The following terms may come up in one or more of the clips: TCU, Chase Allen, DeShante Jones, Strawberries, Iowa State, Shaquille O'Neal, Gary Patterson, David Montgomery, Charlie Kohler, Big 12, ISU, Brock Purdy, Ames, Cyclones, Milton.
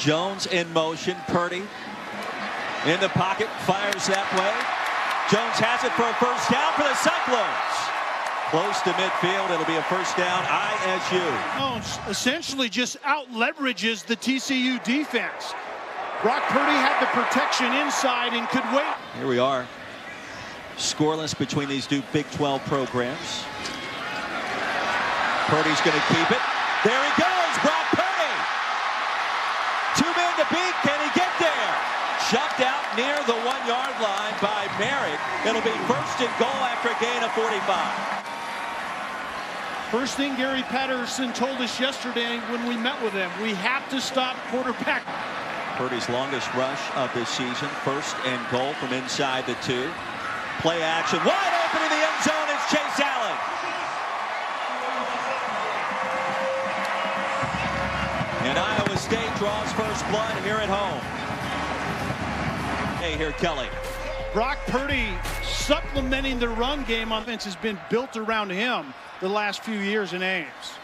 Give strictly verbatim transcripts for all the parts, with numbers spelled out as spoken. Jones in motion. Purdy in the pocket, fires that way. Jones has it for a first down for the Cyclones. Close to midfield, it'll be a first down, I S U. Jones essentially just out-leverages the T C U defense. Brock Purdy had the protection inside and could wait. Here we are. Scoreless between these two Big twelve programs. Purdy's going to keep it. There he goes, Brock Purdy. Two men to beat. Can he get there? Shoved out near the one-yard line by Merrick. It'll be first and goal after a gain of forty-five. First thing Gary Patterson told us yesterday when we met with him, we have to stop quarterback. Purdy's longest rush of this season. First and goal from inside the two. Play action. Wide open in the end zone. It's Chase Allen. And Iowa State draws first blood here at home. Hey, here Kelly. Brock Purdy supplementing the run game. Offense has been built around him the last few years in Ames.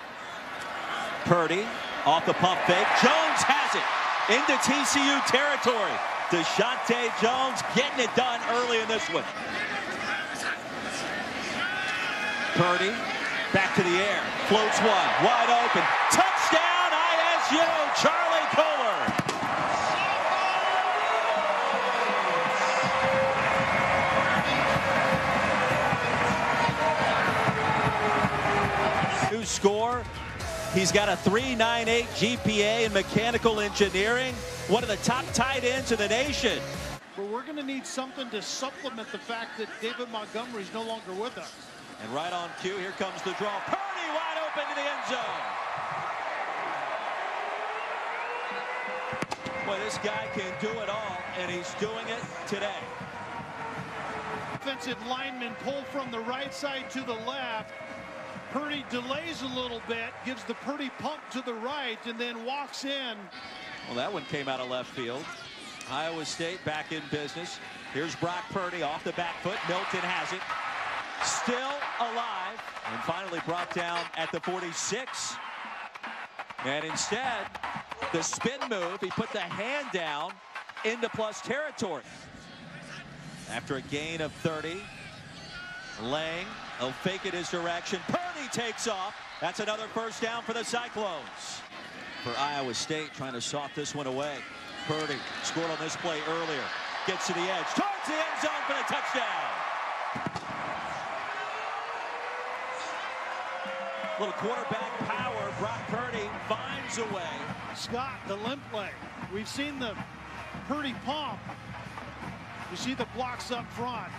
Purdy off the pump fake. Jones has it. Into T C U territory. DeShante Jones getting it done early in this one. Purdy back to the air. Floats one. Wide open. Touchdown I S U. Charlie Kohler. New score. He's got a three point nine eight G P A in mechanical engineering, one of the top tight ends in the nation. But we're going to need something to supplement the fact that David Montgomery is no longer with us. And right on cue, here comes the draw. Purdy wide open to the end zone. Boy, this guy can do it all, and he's doing it today. Offensive lineman pull from the right side to the left. Purdy delays a little bit, gives the Purdy pump to the right, and then walks in. Well, that one came out of left field. Iowa State back in business. Here's Brock Purdy off the back foot. Milton has it. Still alive. And finally brought down at the forty-six. And instead, the spin move, he put the hand down into plus territory. After a gain of thirty, Lang will fake it his direction. Purdy takes off. That's another first down for the Cyclones. For Iowa State, trying to soft this one away. Purdy scored on this play earlier. Gets to the edge. Towards the end zone for the touchdown. Little quarterback power. Brock Purdy finds a way. Scott, the limp leg. We've seen the Purdy pump. You see the blocks up front.